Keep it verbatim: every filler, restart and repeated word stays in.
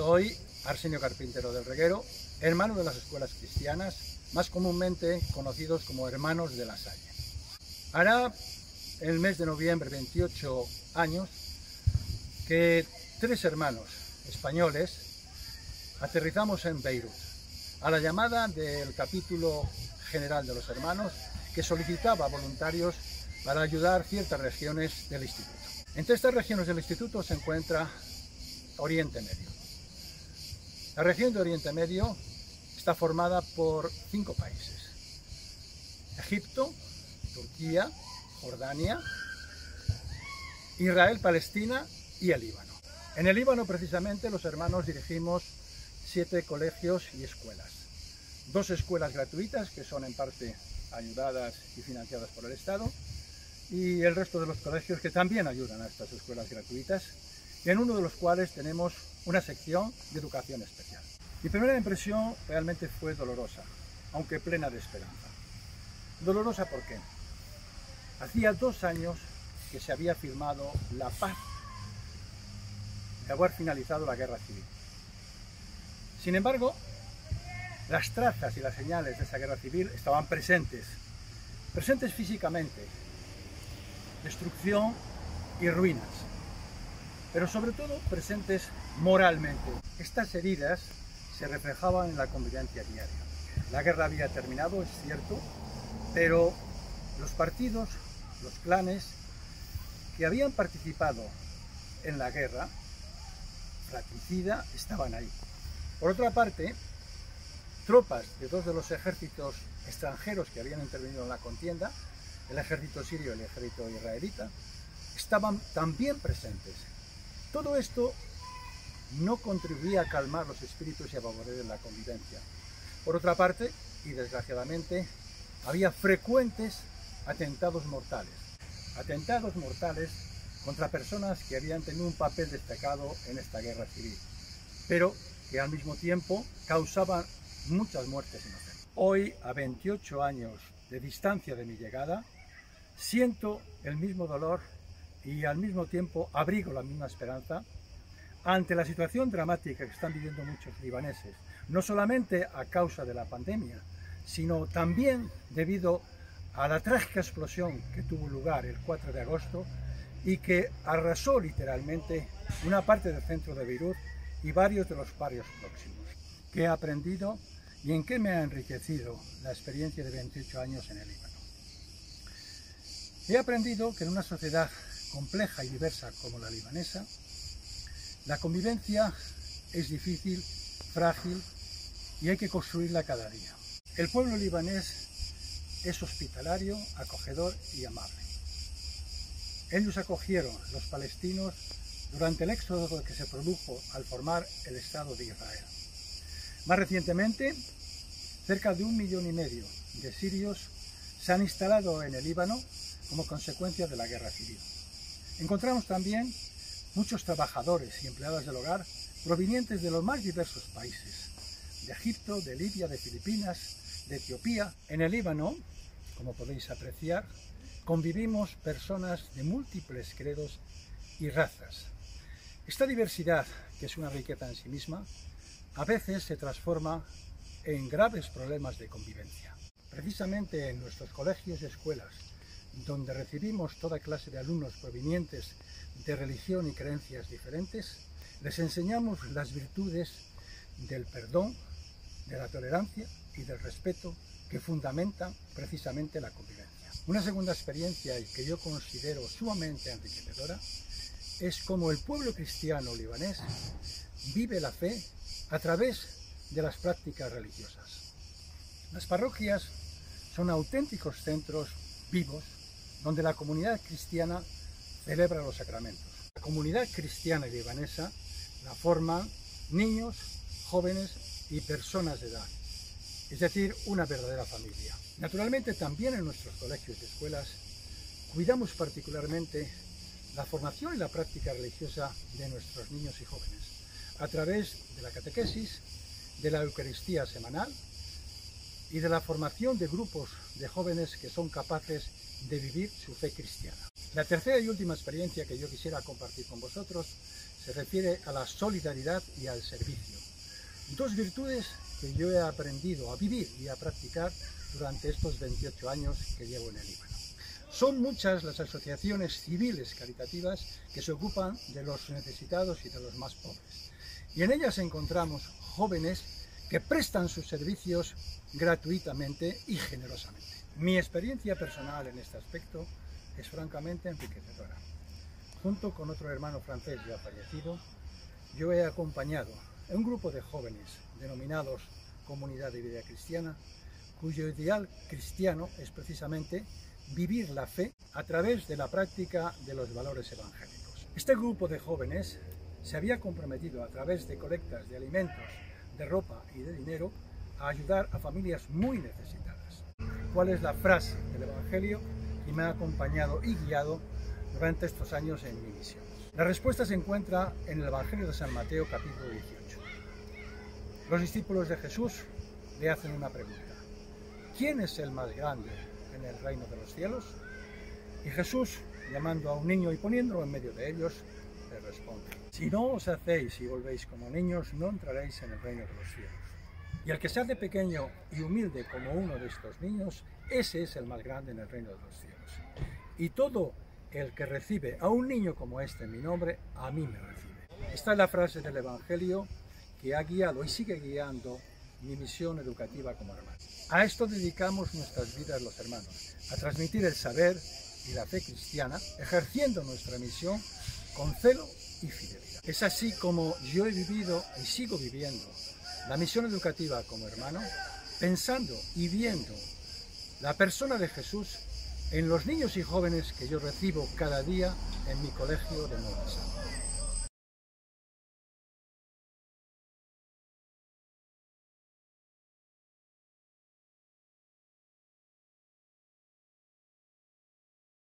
Soy Arsenio Carpintero del Reguero, hermano de las escuelas cristianas, más comúnmente conocidos como Hermanos de la Salle. Hará el mes de noviembre veintiocho años que tres hermanos españoles aterrizamos en Beirut, a la llamada del capítulo general de los hermanos que solicitaba voluntarios para ayudar ciertas regiones del instituto. Entre estas regiones del instituto se encuentra Oriente Medio. La región de Oriente Medio está formada por cinco países: Egipto, Turquía, Jordania, Israel, Palestina y el Líbano. En el Líbano, precisamente, los hermanos dirigimos siete colegios y escuelas. Dos escuelas gratuitas, que son en parte ayudadas y financiadas por el Estado, y el resto de los colegios que también ayudan a estas escuelas gratuitas, en uno de los cuales tenemos una sección de educación especial. Mi primera impresión realmente fue dolorosa, aunque plena de esperanza. Dolorosa porque hacía dos años que se había firmado la paz de haber finalizado la guerra civil. Sin embargo, las trazas y las señales de esa guerra civil estaban presentes, presentes físicamente, destrucción y ruinas, pero sobre todo presentes moralmente. Estas heridas se reflejaban en la convivencia diaria. La guerra había terminado, es cierto, pero los partidos, los clanes que habían participado en la guerra fratricida estaban ahí. Por otra parte, tropas de dos de los ejércitos extranjeros que habían intervenido en la contienda, el ejército sirio y el ejército israelita, estaban también presentes. Todo esto no contribuía a calmar los espíritus y a favorecer la convivencia. Por otra parte, y desgraciadamente, había frecuentes atentados mortales. Atentados mortales contra personas que habían tenido un papel destacado en esta guerra civil, pero que al mismo tiempo causaban muchas muertes inocentes. Hoy, a veintiocho años de distancia de mi llegada, siento el mismo dolor y al mismo tiempo abrigo la misma esperanza ante la situación dramática que están viviendo muchos libaneses, no solamente a causa de la pandemia, sino también debido a la trágica explosión que tuvo lugar el cuatro de agosto y que arrasó literalmente una parte del centro de Beirut y varios de los barrios próximos. ¿Qué he aprendido y en qué me ha enriquecido la experiencia de veintiocho años en el Líbano? He aprendido que en una sociedad compleja y diversa como la libanesa, la convivencia es difícil, frágil y hay que construirla cada día. El pueblo libanés es hospitalario, acogedor y amable. Ellos acogieron a los palestinos durante el éxodo que se produjo al formar el Estado de Israel. Más recientemente, cerca de un millón y medio de sirios se han instalado en el Líbano como consecuencia de la guerra civil. Encontramos también muchos trabajadores y empleadas del hogar provenientes de los más diversos países, de Egipto, de Libia, de Filipinas, de Etiopía. En el Líbano, como podéis apreciar, convivimos personas de múltiples credos y razas. Esta diversidad, que es una riqueza en sí misma, a veces se transforma en graves problemas de convivencia. Precisamente en nuestros colegios y escuelas, donde recibimos toda clase de alumnos provenientes de religión y creencias diferentes, les enseñamos las virtudes del perdón, de la tolerancia y del respeto que fundamentan precisamente la convivencia. Una segunda experiencia, y que yo considero sumamente enriquecedora, es cómo el pueblo cristiano libanés vive la fe a través de las prácticas religiosas. Las parroquias son auténticos centros vivos donde la comunidad cristiana celebra los sacramentos. La comunidad cristiana y libanesa la forman niños, jóvenes y personas de edad, es decir, una verdadera familia. Naturalmente, también en nuestros colegios y escuelas cuidamos particularmente la formación y la práctica religiosa de nuestros niños y jóvenes a través de la catequesis, de la Eucaristía semanal y de la formación de grupos de jóvenes que son capaces de vivir su fe cristiana. La tercera y última experiencia que yo quisiera compartir con vosotros se refiere a la solidaridad y al servicio. Dos virtudes que yo he aprendido a vivir y a practicar durante estos veintiocho años que llevo en el Líbano. Son muchas las asociaciones civiles caritativas que se ocupan de los necesitados y de los más pobres. Y en ellas encontramos jóvenes que prestan sus servicios gratuitamente y generosamente. Mi experiencia personal en este aspecto es francamente enriquecedora. Junto con otro hermano francés ya fallecido, yo he acompañado a un grupo de jóvenes denominados Comunidad de Vida Cristiana, cuyo ideal cristiano es precisamente vivir la fe a través de la práctica de los valores evangélicos. Este grupo de jóvenes se había comprometido a través de colectas de alimentos, de ropa y de dinero a ayudar a familias muy necesitadas. ¿Cuál es la frase del Evangelio que me ha acompañado y guiado durante estos años en mi misión? La respuesta se encuentra en el Evangelio de San Mateo, capítulo dieciocho. Los discípulos de Jesús le hacen una pregunta: ¿quién es el más grande en el reino de los cielos? Y Jesús, llamando a un niño y poniéndolo en medio de ellos, le responde: si no os hacéis y volvéis como niños, no entraréis en el reino de los cielos. Y el que se hace pequeño y humilde como uno de estos niños, ese es el más grande en el reino de los cielos. Y todo el que recibe a un niño como este en mi nombre, a mí me recibe. Esta es la frase del Evangelio que ha guiado y sigue guiando mi misión educativa como hermano. A esto dedicamos nuestras vidas los hermanos, a transmitir el saber y la fe cristiana, ejerciendo nuestra misión con celo y fidelidad. Es así como yo he vivido y sigo viviendo la misión educativa como hermano, pensando y viendo la persona de Jesús en los niños y jóvenes que yo recibo cada día en mi colegio de Monza.